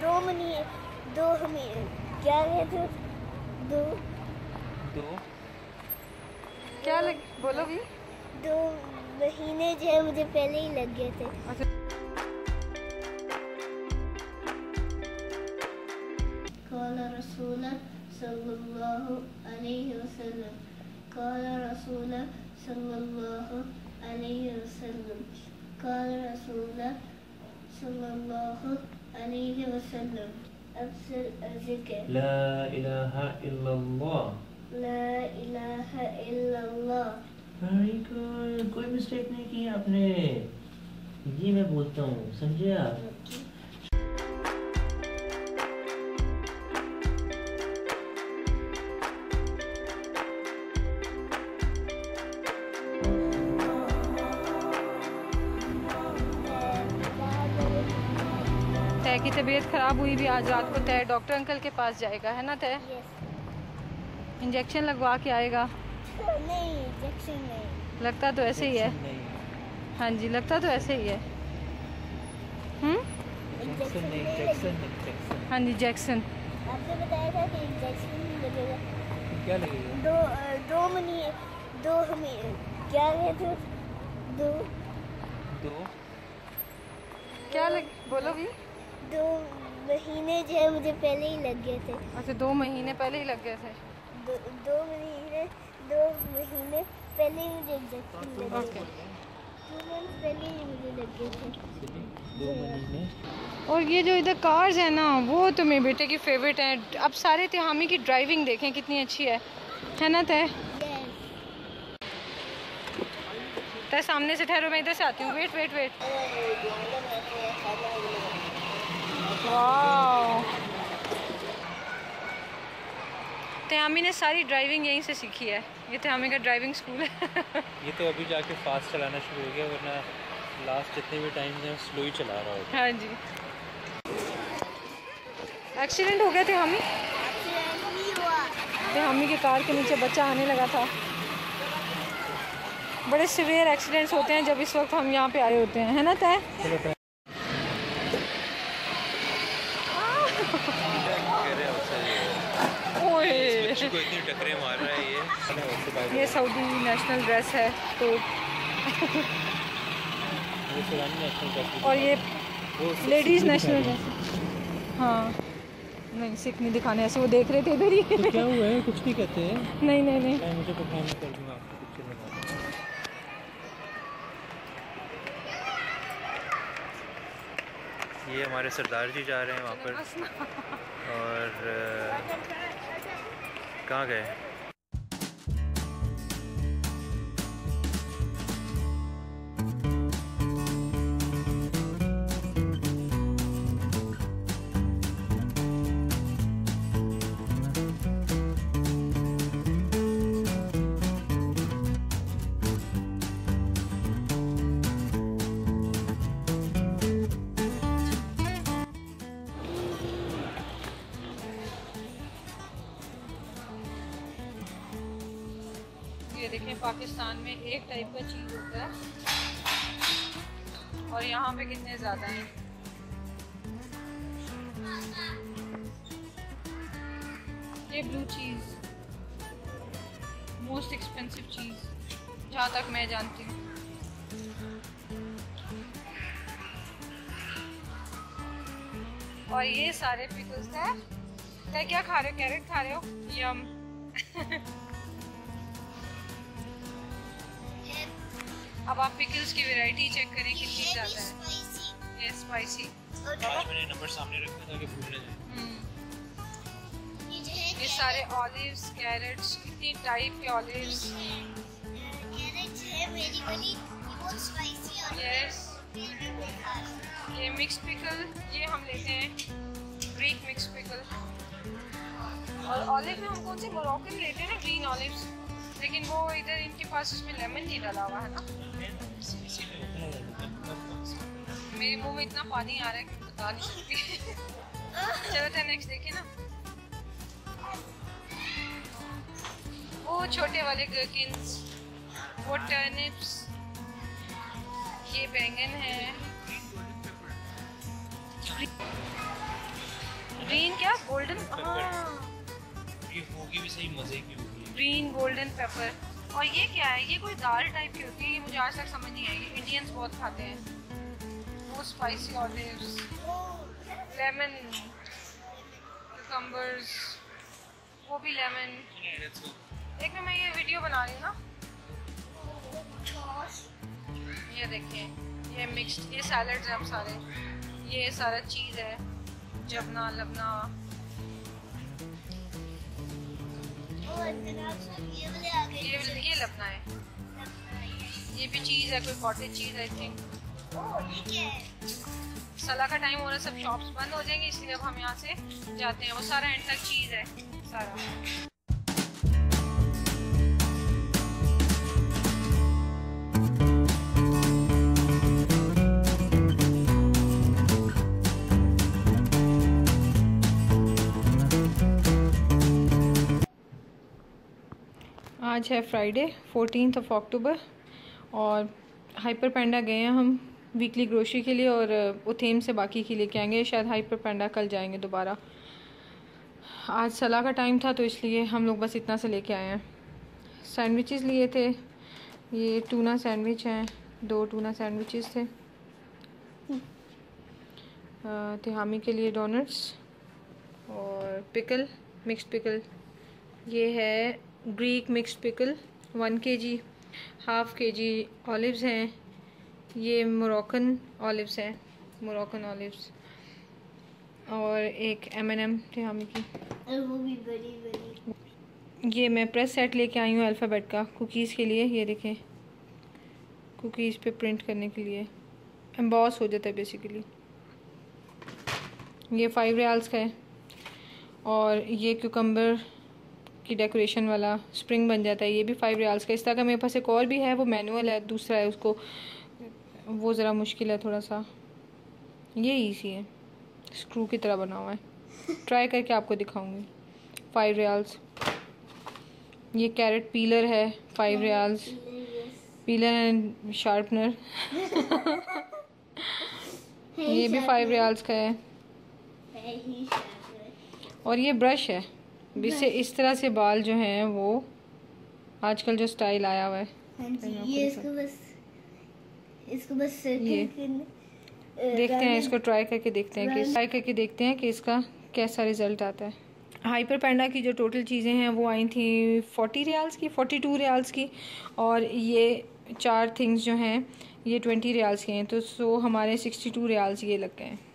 दो महीने जो है मुझे पहले ही लग गए थे। अच्छा। ला इलाहा इल्लल्लाह, ला इलाहा इल्लल्लाह। वेरी गुड, कोई मिस्टेक नहीं की आपने। ये मैं बोलता हूँ, समझे आप? तय की तबीयत खराब हुई भी आज रात को। तय डॉक्टर अंकल के पास जाएगा, है ना तय? Yes. इंजेक्शन लगवा के आएगा? नहीं, इंजेक्शन नहीं। लगता तो ऐसे ही है। हाँ जी, लगता तो ऐसे ही है। इंजेक्शन। हाँ जी, इंजेक्शन। आपने बताया था कि इंजेक्शन लगेगा। क्या लगेगा? दो महीने जो है मुझे पहले ही लग गए थे। अच्छा, 2 महीने पहले ही लग गए थे। दो महीने पहले ही मुझे इंजेक्शन लगे थे। 2 मंथ पहले ही मुझे लग गए थे, 2 महीने। और ये जो इधर कार्स है ना, वो तो मेरे बेटे की फेवरेट है। अब सारे तिहामी की ड्राइविंग देखें कितनी अच्छी है ना तय? तय सामने से ठहरो, मैं इधर से आती हूँ। Wait wait wait. वाओ, तिहामी ने सारी ड्राइविंग यहीं से सीखी है। ये तिहामी का ड्राइविंग स्कूल है। ये तो अभी जाके फास्ट चलाना शुरू हो गया, वरना लास्ट जितने भी टाइम में स्लो ही चला रहा होता। हाँ जी। एक्सीडेंट हो गया तिहामी? तिहामी की कार के नीचे बच्चा आने लगा था। बड़े सीवियर एक्सीडेंट्स होते हैं जब इस वक्त हम यहाँ पे आए होते हैं, है ना तय? को इतनी टकरे मार रहा है ये सऊदी नेशनल ड्रेस है तो। और ये लेडीज नेशनल ड्रेस। हाँ, नहीं सिख नहीं दिखाने, ऐसे वो देख रहे थे इधर ही। तो क्या हुआ है, कुछ नहीं कहते हैं? नहीं नहीं नहीं, मैं मुझे पता नहीं कर दूँगा आपको पिक्चर में। ये हमारे सरदार जी जा रहे हैं वहाँ पर। और कहाँ गए? देखें, पाकिस्तान में एक टाइप का चीज़ होता है और यहाँ पे कितने ज़्यादा हैं। ये ब्लू चीज़ मोस्ट एक्सपेंसिव चीज़ जहाँ तक मैं जानती हूँ। और ये सारे पिकल्स हैं। क्या खा रहे हो? कैरेट खा रहे हो? यम। अब आप पिकल्स की वैरायटी चेक करें कितनी ज़्यादा है। ये स्पाइसी। आज मैंने नंबर सामने रखा ताकि भूल ना जाए। ये सारे ऑलिव्स, कैरेट्स, कितनी टाइप के ऑलिव्स। कैरेट्स है मेरी वाली, बहुत स्पाइसी और यस। ये मिक्स पिकल, ये हम लेते हैं ग्रीक मिक्स पिकल। और ऑलिव में हम कौन से मोरक्कन लेते हैं ना, ग्रीन ऑलिव्स, लेकिन वो इधर इनके पास उसमें लेमन नहीं डाला हुआ है ना। मेरे मुंह में इतना पानी आ रहा है कि बता नहीं सकती। चलो तो नेक्स्ट देखें ना। वो छोटे वाले गर्किन्स, वो टर्निप्स, ये बैंगन है। गोल्डन, ये होगी भी सही मजे की होगी, ग्रीन गोल्डन पेपर। और ये क्या है, ये कोई दाल टाइप की होती है, ये मुझे आज तक समझ नहीं आई। इंडियंस बहुत खाते हैं। वो स्पाइसी ऑलिव्स, लेमन, ककम्बर्स, वो भी लेमन। एक में मैं ये वीडियो बना रही हूँ ना, ये देखिए, ये मिक्स्ड, ये सैलड्स हैं सारे, ये सारा चीज़ है, जबना लबना। ये लबना है, ये भी चीज़ है, कोई कॉटेज चीज़ आई थिंक। सलाह का टाइम हो रहा है, सब शॉप्स बंद हो जाएंगे, इसलिए अब हम यहाँ से जाते हैं। वो सारा एंड तक चीज़ है सारा। आज है फ्राइडे 14 अक्टूबर और हाइपर पैंडा गए हैं हम वीकली ग्रोसरी के लिए, और उथेम से बाकी की लेके आएंगे। शायद हाइपर पैंडा कल जाएंगे दोबारा। आज सलाह का टाइम था तो इसलिए हम लोग बस इतना से लेके आए हैं। सैंडविचेस लिए थे, ये टूना सैंडविच हैं, 2 टूना सैंडविचेस थे। तिहामी के लिए डोनट्स और पिकल, मिक्स्ड पिकल। ये है Greek mixed pickle 1 kg, ½ kg olives हैं, ये मोरक्कन ऑलिव्स हैं, मोरक्कन ऑलिव्स। और एक M&M तिहामी की, वो भी बड़ी बड़ी। ये मैं प्रेस सेट लेके आई हूँ अल्फ़ाबेट का कुकीज़ के लिए, ये देखें, कुकीज़ पे प्रिंट करने के लिए, एम्बॉस हो जाता है बेसिकली। ये 5 रियाल्स का है। और ये क्यूकम्बर की डेकोरेशन वाला स्प्रिंग बन जाता है, ये भी 5 रियाल्स का। इस तरह का मेरे पास एक और भी है, वो मैनुअल है, दूसरा है उसको, वो ज़रा मुश्किल है थोड़ा सा, ये ईजी है, स्क्रू की तरह बना हुआ है, ट्राई करके आपको दिखाऊंगी। 5 रियाल्स। ये कैरेट पीलर है, 5 रियाल्स, पीलर एंड शार्पनर ये भी 5 रियाल्स का है। और ये ब्रश है, इससे इस तरह से बाल जो हैं वो आजकल जो स्टाइल आया हुआ है, ये इसको बस ये देखते हैं, इसको ट्राई करके देखते हैं कि इसका कैसा रिजल्ट आता है। हाइपर पैंडा की जो टोटल चीज़ें हैं वो आई थी 40 रियाल्स की, 42 रियाल्स की, और ये 4 थिंग्स जो हैं ये 20 रियाल्स की हैं, तो हमारे 62 रियाल्स ये लग गए हैं।